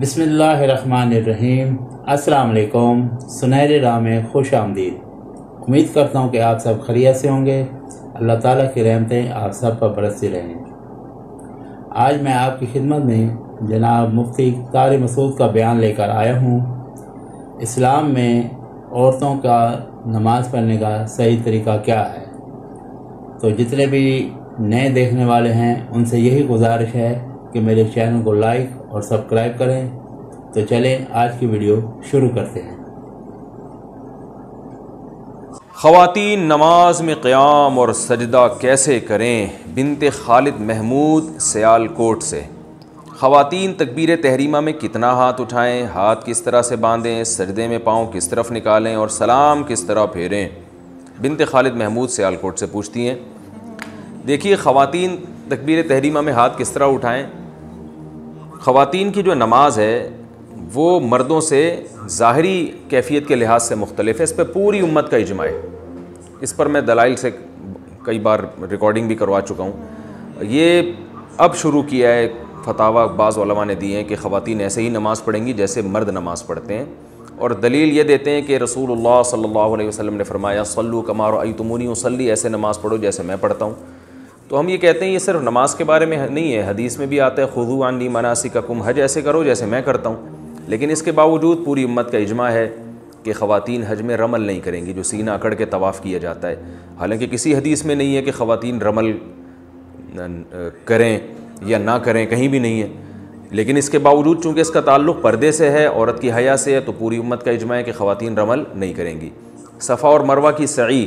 बिस्मिल्लाहिर्रहमानिर्रहीम। अस्सलाम अलैकुम। सुनहरे राह में खुश आमदीद। उम्मीद करता हूँ कि आप सब खैरियत से होंगे। अल्लाह ताला की रहमतें आप सब पर बरसती रहें। आज मैं आपकी खिदमत में जनाब मुफ्ती तारिक़ मसूद का बयान लेकर आया हूँ। इस्लाम में औरतों का नमाज़ पढ़ने का सही तरीका क्या है। तो जितने भी नए देखने वाले हैं उनसे यही गुजारिश है कि मेरे चैनल को लाइक और सब्सक्राइब करें। तो चलें आज की वीडियो शुरू करते हैं। ख़वातीन नमाज में क़याम और सजदा कैसे करें। बिन्ते खालिद महमूद सियालकोट से। ख़वातीन तकबीर तहरीमा में कितना हाथ उठाएं, हाथ किस तरह से बांधें, सजदे में पाँव किस तरफ निकालें और सलाम किस तरह फेरें। बिन्ते खालिद महमूद सियालकोट से पूछती हैं। देखिए, ख़वातीन तकबीर तहरीमा में हाथ किस तरह उठाएं। ख़वातीन की जो नमाज है वो मर्दों से ज़ाहरी कैफियत के लिहाज से मुख्तलिफ है। इस पर पूरी उम्मत का इजमा है। इस पर मैं दलाइल से कई बार रिकॉर्डिंग भी करवा चुका हूँ। ये अब शुरू किया है, फतावा बाज़ उलमा ने दिए हैं कि ख़वातीन ऐसे ही नमाज़ पढ़ेंगी जैसे मर्द नमाज़ पढ़ते हैं। और दलील ये देते हैं कि रसूलुल्लाह सल्लल्लाहु अलैहि वसल्लम ने फरमाया सल्लू कमा रअयतुमूनी उसल्ली, ऐसे नमाज़ पढ़ो जैसे मैं पढ़ता हूँ। तो हम ये कहते हैं ये सिर्फ नमाज के बारे में नहीं है, हदीस में भी आता है खुदू अन्नी मनासिककुम, हज ऐसे करो जैसे मैं करता हूँ। लेकिन इसके बावजूद पूरी उम्मत का इजमा है कि ख़वातीन हज में रमल नहीं करेंगी, जो सीना अकड़ के तवाफ़ किया जाता है। हालांकि किसी हदीस में नहीं है कि ख़वातीन रमल करें या ना करें, कहीं भी नहीं है। लेकिन इसके बावजूद चूँकि इसका ताल्लुक़ पर्दे से है, औरत की हया से है, तो पूरी उम्मत का इजमा है कि ख़वातीन रमल नहीं करेंगी। सफ़ा और मरवा की सई,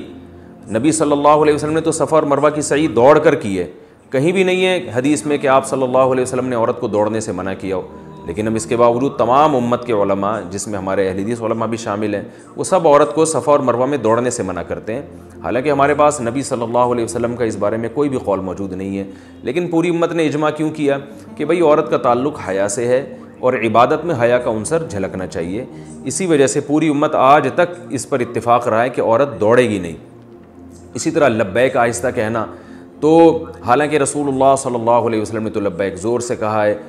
नबी सल्लल्लाहु अलैहि वसल्लम ने तो सफ़ा और मरवा की सई दौड़ कर की है। कहीं भी नहीं है हदीस में कि आप सल्लल्लाहु अलैहि वसल्लम ने औरत को दौड़ने से मना किया हो। लेकिन हम इसके बावजूद तमाम उम्मत के उलमा, जिसमें हमारे अहले हदीस उलमा भी शामिल हैं, वो सब औरत को सफ़ा और मरवा में दौड़ने से मना करते हैं। हालांकि हमारे पास नबी सल्लल्लाहु अलैहि वसल्लम का इस बारे में कोई भी कौल मौजूद नहीं है। लेकिन पूरी उम्मत ने इजमा क्यों किया कि भाई औरत का ताल्लुक़ हया से है और इबादत में हया का उनसर झलकना चाहिए। इसी वजह से पूरी उम्मत आज तक इस पर इत्तिफाक़ रहा है कि औरत दौड़ेगी नहीं। इसी तरह लब्बैक आहिस्ता कहना, तो हालांकि रसूलुल्लाह सल्लल्लाहु अलैहि वसल्लम ने तो लब्बैक ज़ोर से कहा है,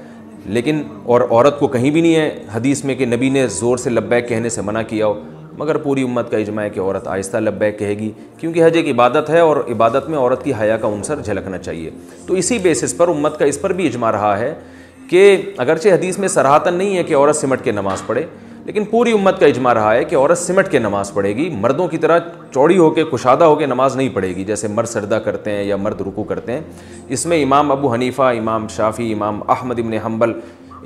लेकिन और औरत को कहीं भी नहीं है हदीस में कि नबी ने ज़ोर से लब्बैक कहने से मना किया हो। मगर पूरी उम्मत का इजमा है कि औरत आहिस्ता लब्बैक कहेगी, क्योंकि हज एक इबादत है और इबादत में औरत की हया का उनसर झलकना चाहिए। तो इसी बेसिस पर उम्मत का इस पर भी इजमा रहा है कि अगरचे हदीस में सराहतन नहीं है कि औरत सिमट के नमाज़ पढ़े, लेकिन पूरी उम्मत का इजमा रहा है कि औरत सिमट के नमाज़ पढ़ेगी, मर्दों की तरह चौड़ी होकर कुशादा होकर नमाज़ नहीं पढ़ेगी, जैसे मर्द सर्दा करते हैं या मर्द रुकू करते हैं। इसमें इमाम अबू हनीफा, इमाम शाफी, इमाम अहमद इब्ने हम्बल,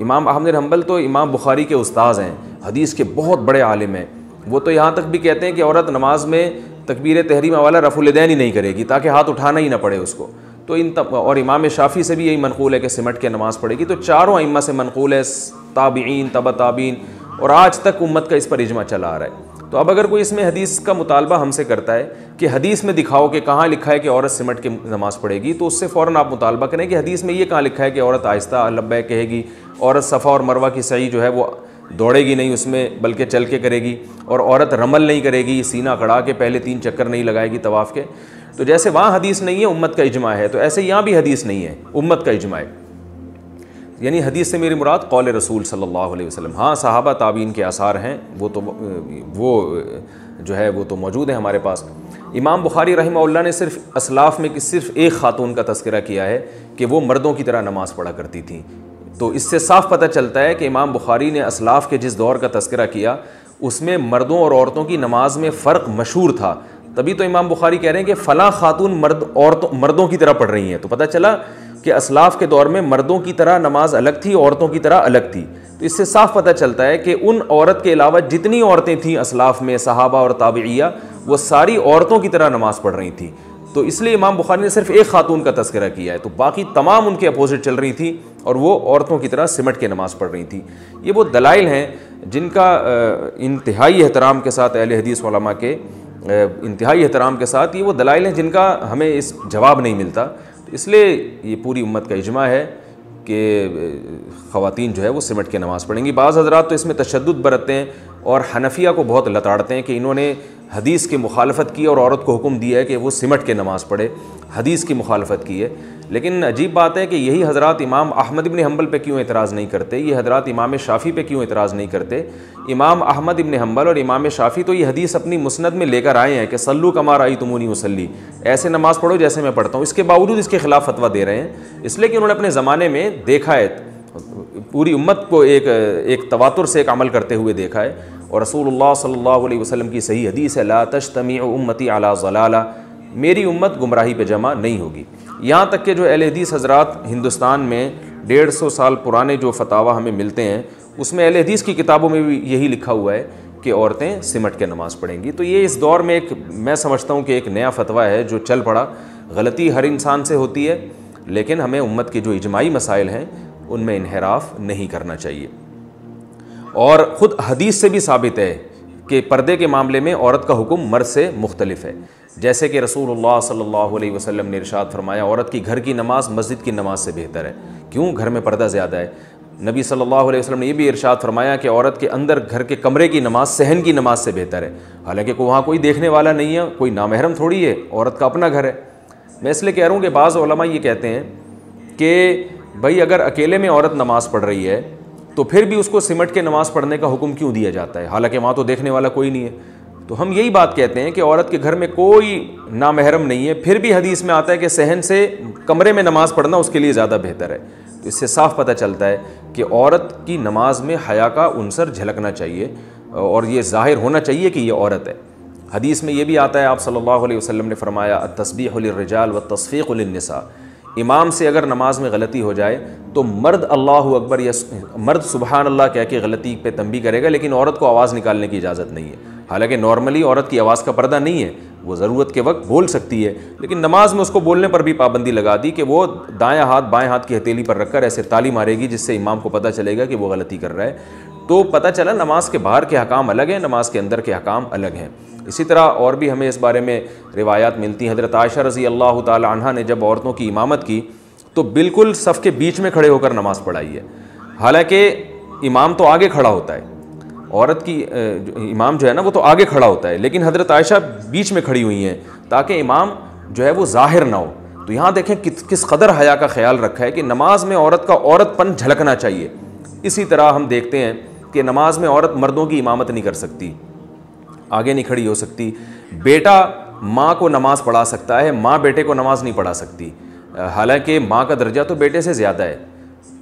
इमाम अहमद इब्ने हम्बल तो इमाम बुखारी के उस्ताद हैं, हदीस के बहुत बड़े आलिम हैं। वो तो यहाँ तक भी कहते हैं कि औरत नमाज में तकबीर तहरीमा वाला रफ़ुल यदैन ही नहीं करेगी ताकि हाथ उठाना ही ना पड़े उसको। तो इन और इमाम शाफी से भी यही मनकूल है कि सिमट के नमाज़ पढ़ेगी। तो चारों अइम्मा से मनकूल है, ताबीन, तबा ताबीन, और आज तक उम्मत का इस पर इजमा चला आ रहा है। तो अब अगर कोई इसमें हदीस का मुतालबा हमसे करता है कि हदीस में दिखाओ कि कहाँ लिखा है कि औरत सिमट के नमाज़ पढ़ेगी, तो उससे फ़ौरन आप मुतालबा करें कि हदीस में ये कहाँ लिखा है कि औरत आहिस्ता लब्बैक कहेगी, औरत सफ़ा और मरवा की सई जो है वो दौड़ेगी नहीं उसमें, बल्कि चल के करेगी, और औरत रमल नहीं करेगी, सीना खड़ा के पहले 3 चक्कर नहीं लगाएगी तवाफ़ के। तो जैसे वहाँ हदीस नहीं है उम्मत का इजमा है, तो ऐसे यहाँ भी हदीस नहीं है उम्मत का इजमा है। यानी हदीस से मेरी मुराद कौल रसूल सल्लल्लाहु अलैहि वसल्लम। हाँ, सहाबा ताबीन के आसार हैं, वो जो है वो तो मौजूद है हमारे पास। इमाम बुखारी रहमहुल्लाह ने सिर्फ असलाफ़ में सिर्फ एक खातून का तस्करा किया है कि वो मर्दों की तरह नमाज़ पढ़ा करती थी। तो इससे साफ पता चलता है कि इमाम बुखारी ने असलाफ़ के जिस दौर का तस्करा किया उसमें मर्दों और औरतों की नमाज में फ़र्क मशहूर था। तभी तो इमाम बुखारी कह रहे हैं कि फ़लाँ खातून मर्दों की तरह पढ़ रही हैं। तो पता चला कि असलाफ़ के दौर में मर्दों की तरह नमाज अलग थी, औरतों की तरह अलग थी। तो इससे साफ पता चलता है कि उन औरत के अलावा जितनी औरतें थीं असलाफ़ में, सहाबा और ताबईया, वो सारी औरतों की तरह नमाज़ पढ़ रही थी। तो इसलिए इमाम बुखारी ने सिर्फ एक खातून का तस्करा किया है। तो बाकी तमाम उनके अपोजिट चल रही थी और वो औरतों की तरह सिमट के नमाज़ पढ़ रही थी। ये वो दलाइल हैं जिनका इंतहाई एहतराम के साथ अहले हदीस उलमा के इंतहाई एहतराम के साथ ये वो दलाइल हैं जिनका हमें इस जवाब नहीं मिलता। इसलिए ये पूरी उम्मत का इजमा है कि ख़वातीन जो है वो सिमट के नमाज़ पढ़ेंगी। बाज़ हज़रात तो इसमें तशद्दुद बरतते हैं और हनफिया को बहुत लताड़ते हैं कि इन्होंने हदीस की मुखालफत की और औरत को हुक्म दिया है कि वो सिमट के नमाज़ पढ़े, हदीस की मुखालफत की है। लेकिन अजीब बात है कि यही हज़रत इमाम अहमद इब्ने हम्बल पे क्यों एतराज़ नहीं करते, ये हज़रत इमाम शाफी पे क्यों एतराज़ नहीं करते। इमाम अहमद इब्ने हम्बल और इमाम शाफी तो ये हदीस अपनी मुस्नद में लेकर आए हैं कि सल्लू कमा रअय्तुमूनी उसल्ली, ऐसे नमाज़ पढ़ो जैसे मैं पढ़ता हूँ। इसके बावजूद इसके ख़िलाफ़ फतवा दे रहे हैं, इसलिए कि उन्होंने अपने ज़माने में देखा है, पूरी उम्मत को एक तवातुर से एक अमल करते हुए देखा है। और रसूलुल्लाह सल्लल्लाहु अलैहि वसल्लम की सही हदीस है, ला तज्तमी उम्मती अला ज़लाला, मेरी उम्मत गुमराही पे जमा नहीं होगी। यहाँ तक के जो अहले हदीस हजरात हिंदुस्तान में 150 साल पुराने जो फतावा हमें मिलते हैं उसमें अहले हदीस की किताबों में भी यही लिखा हुआ है कि औरतें सिमट के नमाज़ पढ़ेंगी। तो ये इस दौर में एक, मैं समझता हूँ कि एक नया फतवा है जो चल पड़ा। गलती हर इंसान से होती है, लेकिन हमें उम्मत के जो इजमाई मसाइल हैं उनमें इन्हराफ नहीं करना चाहिए। और ख़ुद हदीस से भी साबित है कि पर्दे के मामले में औरत का हुक्म मर्द से मुख्तलिफ है, जैसे कि रसूलुल्लाह सल्लल्लाहु अलैहि वसल्लम ने इरशाद फरमाया, औरत की घर की नमाज़ मस्जिद की नमाज से बेहतर है। क्यों? घर में पर्दा ज़्यादा है। नबी सल्लल्लाहु अलैहि वसल्लम ने यह भी इरशाद फरमाया कि औरत के अंदर घर के कमरे की नमाज सहन की नमाज से बेहतर है, हालांकि वहाँ कोई देखने वाला नहीं है, कोई नामहरम थोड़ी है, औरत का अपना घर है। मैं इसलिए कह रहा हूँ कि बाज़ उलमा ये कहते हैं कि भाई अगर अकेले में औरत नमाज़ पढ़ रही है तो फिर भी उसको सिमट के नमाज़ पढ़ने का हुक्म क्यों दिया जाता है, हालांकि वहाँ तो देखने वाला कोई नहीं है। तो हम यही बात कहते हैं कि औरत के घर में कोई नामहरम नहीं है, फिर भी हदीस में आता है कि सहन से कमरे में नमाज़ पढ़ना उसके लिए ज़्यादा बेहतर है। तो इससे साफ पता चलता है कि औरत की नमाज में हया का उनसर झलकना चाहिए और ये ज़ाहिर होना चाहिए कि ये औरत है। हदीस में ये भी आता है, आप सल्लल्लाहु अलैहि वसल्लम ने फरमाया, अत्तस्बीहु लिर्रिजाल वत्तस्फीकु लिन्निसा। इमाम से अगर नमाज में गलती हो जाए तो मर्द अल्लाहु अकबर या मर्द सुबहान अल्लाह कह के गलती पे तंबीह करेगा, लेकिन औरत को आवाज़ निकालने की इजाज़त नहीं है। हालांकि नॉर्मली औरत की आवाज़ का पर्दा नहीं है, वो ज़रूरत के वक्त बोल सकती है, लेकिन नमाज में उसको बोलने पर भी पाबंदी लगा दी कि वो दायां हाथ बाएं हाथ की हथेली पर रखकर ऐसे ताली मारेगी जिससे इमाम को पता चलेगा कि वो गलती कर रहा है। तो पता चला नमाज के बाहर के हकाम अलग हैं, नमाज के अंदर के हकाम अलग हैं। इसी तरह और भी हमें इस बारे में रिवायात मिलती हैं। हज़रत आयशा रज़ी अल्लाह ताला अन्हा ने जब औरतों की इमामत की तो बिल्कुल सफ़ के बीच में खड़े होकर नमाज़ पढ़ाई है, हालांकि इमाम तो आगे खड़ा होता है, औरत की इमाम जो है ना वो तो आगे खड़ा होता है, लेकिन हज़रत आयशा बीच में खड़ी हुई हैं ताकि इमाम जो है वो ज़ाहिर ना हो। तो यहाँ देखें किस कदर हया का ख्याल रखा है कि नमाज में औरत का औरतपन झलकना चाहिए। इसी तरह हम देखते हैं कि नमाज में औरत मर्दों की इमामत नहीं कर सकती, आगे नहीं खड़ी हो सकती। बेटा माँ को नमाज़ पढ़ा सकता है, माँ बेटे को नमाज़ नहीं पढ़ा सकती, हालांकि माँ का दर्जा तो बेटे से ज़्यादा है।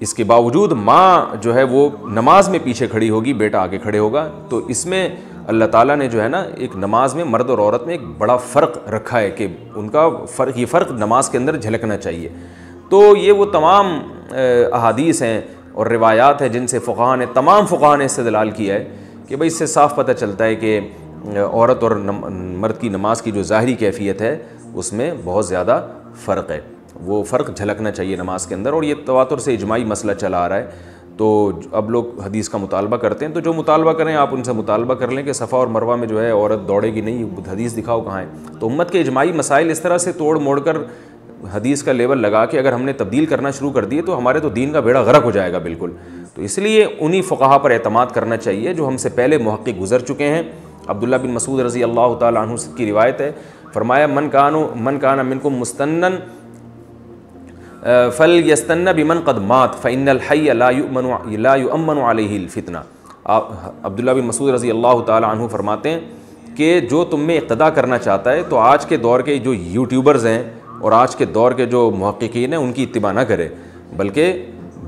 इसके बावजूद माँ जो है वो नमाज में पीछे खड़ी होगी, बेटा आगे खड़े होगा। तो इसमें अल्लाह ताला ने जो है ना एक नमाज में मर्द और औरत में एक बड़ा फ़र्क रखा है कि उनका फ़र्क, ये फ़र्क नमाज के अंदर झलकना चाहिए। तो ये वो तमाम अहादीस हैं और रिवायात है जिनसे फ़ुक़हा ने, तमाम फ़ुक़हा ने इस्तिदलाल किया है कि भाई इससे साफ़ पता चलता है कि औरत और मर्द की नमाज की जो ज़ाहरी कैफियत है उसमें बहुत ज़्यादा फ़र्क है, वो फ़र्क झलकना चाहिए नमाज के अंदर। और ये तवातुर से इजमाई मसला चला आ रहा है। तो अब लोग हदीस का मुतालबा करते हैं, तो जो मुतालबा करें आप उनसे मुतालबा कर लें कि सफ़ा और मरवा में जो है औरत दौड़ेगी नहीं, हदीस दिखाओ कहाँ है। तो उम्मत के इजमाई मसाइल इस तरह से तोड़ मोड़ कर हदीस का लेवल लगा के अगर हमने तब्दील करना शुरू कर दिए तो हमारे तो दीन का बेड़ा गर्क हो जाएगा बिल्कुल। तो इसलिए उन्हीं फ़ुक़हा पर एतमाद करना चाहिए जो हमसे पहले मुहक़्क़िक़ गुजर चुके हैं। अब्दुल्ला बिन मसूद रज़ी अल्लाह ताला अन्हु की रिवायत है, फरमाया, मन काना मिनकुम मुस्तन्नन फल यस्तन्न बिमन क़द मात फ़इन्नल हय्य ला युअम्मनु अलैहिल फ़ितना। अब्दुल्ला बिन मसूद रज़ी अल्लाह ताला अन्हु फरमाते हैं कि जो तुम में इक़्तिदा करना चाहता है तो आज के दौर के जो यूट्यूबर्स हैं और आज के दौर के जो मुहक़्क़िक़ीन हैं उनकी इत्तिबा ना करें, बल्कि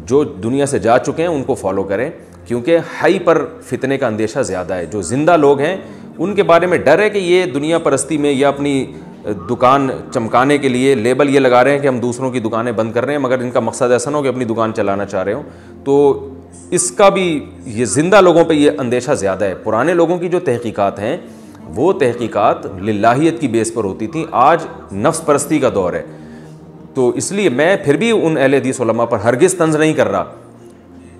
जो दुनिया से जा चुके हैं उनको फॉलो करें, क्योंकि हई पर फितने का अंदेशा ज़्यादा है। जो ज़िंदा लोग हैं उनके बारे में डर है कि ये दुनिया परस्ती में या अपनी दुकान चमकाने के लिए लेबल ये लगा रहे हैं कि हम दूसरों की दुकानें बंद कर रहे हैं, मगर इनका मकसद ऐसा ना हो कि अपनी दुकान चलाना चाह रहे हो। तो इसका भी ये ज़िंदा लोगों पर यह अंदेशा ज़्यादा है। पुराने लोगों की जो तहक़ीक़ात हैं वो तहक़ीक़ात लिल्लाहियत की बेस पर होती थी, आज नफ्स परस्ती का दौर है। तो इसलिए मैं फिर भी उन अहले हदीस उलमा पर हरगिज़ तंज़ नहीं कर रहा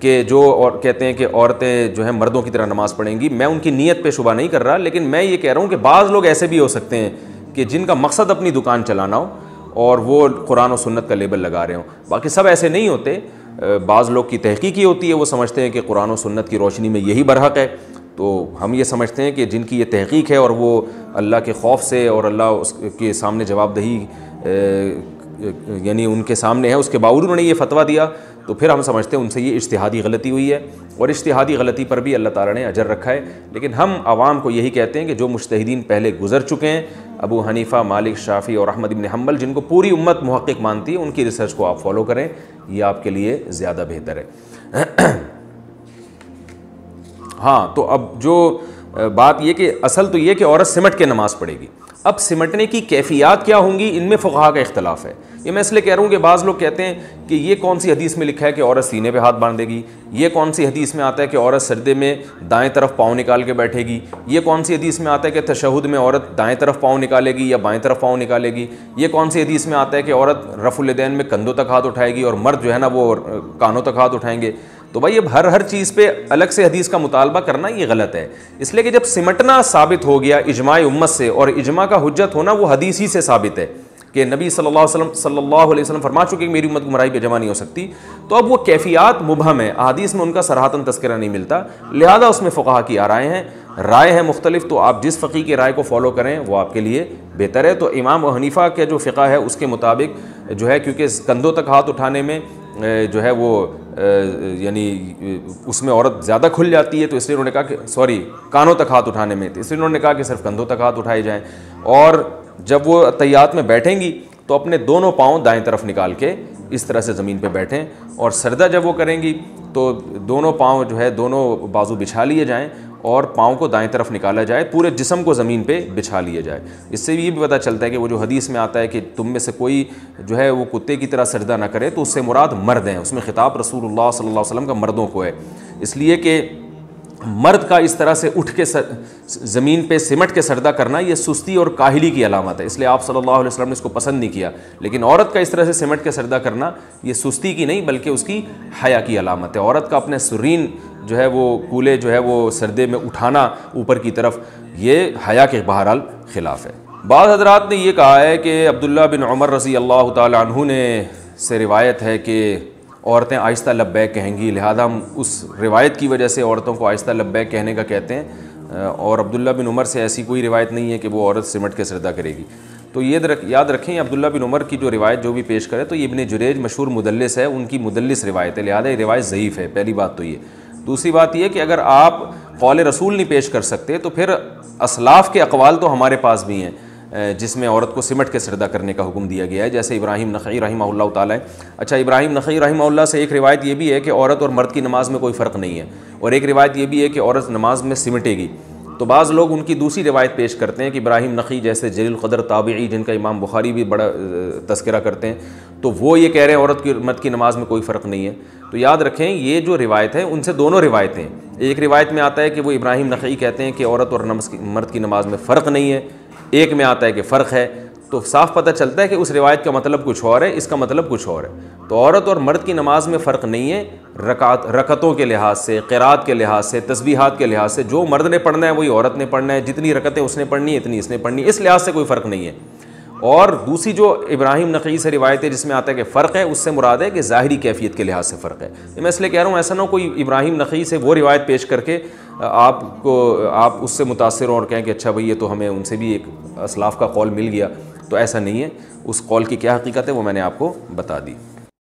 कि जो और कहते हैं कि औरतें जो हैं मर्दों की तरह नमाज़ पढ़ेंगी, मैं उनकी नीयत पे शुबा नहीं कर रहा, लेकिन मैं ये कह रहा हूँ कि बाज़ लोग ऐसे भी हो सकते हैं कि जिनका मकसद अपनी दुकान चलाना हो और वो कुरान और सुन्नत का लेबल लगा रहे हों। बाकी सब ऐसे नहीं होते, बाज़ लोग की तहक़ीक़ होती है, वो समझते हैं कि कुरान और सुन्नत की रोशनी में यही बरहक़ है, तो हम ये समझते हैं कि जिनकी ये तहक़ीक़ है और वो अल्लाह के खौफ से और अल्लाह उसके सामने जवाबदेही यानी उनके सामने है, उसके बावजूद उन्होंने ये फतवा दिया, तो फिर हम समझते हैं उनसे ये इज्तिहादी गलती हुई है और इज्तिहादी गलती पर भी अल्लाह ताला ने अजर रखा है। लेकिन हम आवाम को यही कहते हैं कि जो मुज्तहिदीन पहले गुजर चुके हैं, अबू हनीफा, मालिक, शाफी और अहमद इब्ने हम्बल, जिनको पूरी उम्मत मुहक़्क़िक़ मानती है, उनकी रिसर्च को आप फॉलो करें, ये आपके लिए ज़्यादा बेहतर है। हाँ, तो अब जो बात ये कि असल तो ये कि औरत सिमट के नमाज़ पढ़ेगी। अब सिमटने की कैफियत क्या होंगी, इनमें फ़ुक़हा का इख्तलाफ है। ये मैं इसलिए कह रहा हूँ कि बाज़ लोग कहते हैं कि ये कौन सी हदीस में लिखा है कि औरत सीने पे हाथ बांधेगी, ये कौन सी हदीस में आता है कि औरत सर्दे में दाएं तरफ पाँव निकाल के बैठेगी, ये कौन सी हदीस में आता है कि तशहुद में औरत दाएं तरफ पाँव निकालेगी या बाएं तरफ पाँव निकालेगी, ये कौन सी हदीस में आता है कि औरत रफ़ुल यदैन में कंधों तक हाथ उठाएगी और मर्द जो है ना वो कानों तक हाथ उठाएंगे। तो भाई अब हर चीज़ पे अलग से हदीस का मुतालबा करना ये गलत है, इसलिए कि जब सिमटना साबित हो गया इजमाए उम्मत से, और इजमा का हुज्जत होना वो हदीस ही से साबित है कि नबी सल्लल्लाहु अलैहि वसल्लम फरमा चुके कि मेरी उम्मत गुमराही पे जमा नहीं हो सकती, तो अब वो कैफियत मुबहम है, अहादीस में उनका सराहतन तस्करा नहीं मिलता, लिहाजा उसमें फ़ुक़हा की राय है मुख्तलिफ, तो आप जिस फ़क़ी की राय को फॉलो करें वो आपके लिए बेहतर है। तो इमाम अबू हनीफा के जो फ़िक़ा है उसके मुताबिक जो है, क्योंकि कंधों तक हाथ उठाने में जो है वो यानी उसमें औरत ज़्यादा खुल जाती है, तो इसलिए उन्होंने कहा कि कानों तक हाथ उठाने में, तो इसलिए उन्होंने कहा कि सिर्फ कंधों तक हाथ उठाए जाएं, और जब वो तैयात में बैठेंगी तो अपने दोनों पाँव दाएं तरफ निकाल के इस तरह से ज़मीन पे बैठें, और सर्दा जब वो करेंगी तो दोनों पाँव जो है दोनों बाजू बिछा लिए जाएँ और पाँव को दाएं तरफ निकाला जाए, पूरे जिस्म को ज़मीन पे बिछा लिया जाए। इससे ये भी पता चलता है कि वो जो हदीस में आता है कि तुम में से कोई जो है वो कुत्ते की तरह सजदा ना करे, तो उससे मुराद मर्द हैं, उसमें ख़िताब रसूलुल्लाह सल्लल्लाहु अलैहि वसल्लम का मर्दों को है, इसलिए कि मर्द का इस तरह से उठ के ज़मीन पे सिमट के सजदा करना ये सुस्ती और काहिली की अलामत है, इसलिए आप सल्लल्लाहु अलैहि वसल्लम ने इसको पसंद नहीं किया। लेकिन औरत का इस तरह से सिमट के सजदा करना ये सुस्ती की नहीं बल्कि उसकी हया की अलामत है। औरत का अपने सुरीन जो है वो कूले जो है वो सर्दे में उठाना ऊपर की तरफ, ये हया के बहरहाल खिलाफ है। बाद हजरात ने ये कहा है कि अब्दुल्ला बिन उमर रज़ी अल्लाह ताला अन्हु ने से रिवायत है कि औरतें आहिस्ता लब्बैक कहेंगी, लिहाजा हम उस रिवायत की वजह से औरतों को आहिस्ता लब्बैक कहने का कहते हैं, और अब्दुल्ला बिन उमर से ऐसी कोई रिवायत नहीं है कि वो औरत सिमट के सर्दा करेगी। तो ये याद रखें, अब्दुल्ला बिन उमर की जो रिवायत जो भी पेश करे तो ये इब्न जुरेज मशहूर मुदल्लिस है, उनकी मुदल्लिस रिवायत है, लिहाजा ये रिवायत ज़ईफ़ है, पहली बात तो ये। दूसरी बात यह कि अगर आप कौल रसूल नहीं पेश कर सकते तो फिर असलाफ़ के अकवाल तो हमारे पास भी हैं जिसमें औरत को सिमट के सर्दा करने का हुक्म दिया गया है, जैसे इब्राहिम नख़ई रहमहुल्लाह ताला। अच्छा, इब्राहिम नख़ई रहमहुल्लाह से एक रिवायत ये भी है कि औरत और मर्द की नमाज़ में कोई फ़र्क नहीं है, और एक रिवायत ये भी है कि औरत नमाज में सिमटेगी। तो बाज़ लोग उनकी दूसरी रिवायत पेश करते हैं कि इब्राहिम नख़ई जैसे जलील क़दर ताबई, जिनका इमाम बुखारी भी बड़ा तस्करा करते हैं, तो वो ये कह रहे हैं औरत की मर्द की नमाज़ में कोई फ़र्क नहीं है। तो याद रखें ये जो रिवायत है उनसे दोनों रिवायतें, एक रिवायत में आता है कि वो इब्राहिम नख़ई कहते हैं कि औरत और मर्द की नमाज़ में फ़र्क नहीं है, एक में आता है कि फ़र्क है, तो साफ़ पता चलता है कि उस रिवायत का मतलब कुछ और है, इसका मतलब कुछ और है। तो औरत और मर्द की नमाज़ में फ़र्क नहीं है, रकतों के लिहाज से, क़िरात के लिहाज से, तस्बीहात के लिहाज से, जो मर्द ने पढ़ना है वही औरत ने पढ़ना है, जितनी रकतें उसने पढ़नी है इतनी इसने पढ़नी है, इस लिहाज से कोई फ़र्क नहीं है। और दूसरी जो इब्राहिम नक़ी से रिवायत है जिसमें आता है कि फ़र्क है, उससे मुराद है कि ज़ाहरी कैफियत के लिहाज से फ़र्क है। मैं इसलिए कह रहा हूँ ऐसा ना हो कोई इब्राहिम नक़ी से वो रिवायत पेश करके आप उससे मुतासर हों और कहें कि अच्छा भाई ये तो हमें उनसे भी एक असलाफ़ का कौल मिल गया, तो ऐसा नहीं है। उस कौल की क्या हकीकत है वो मैंने आपको बता दी।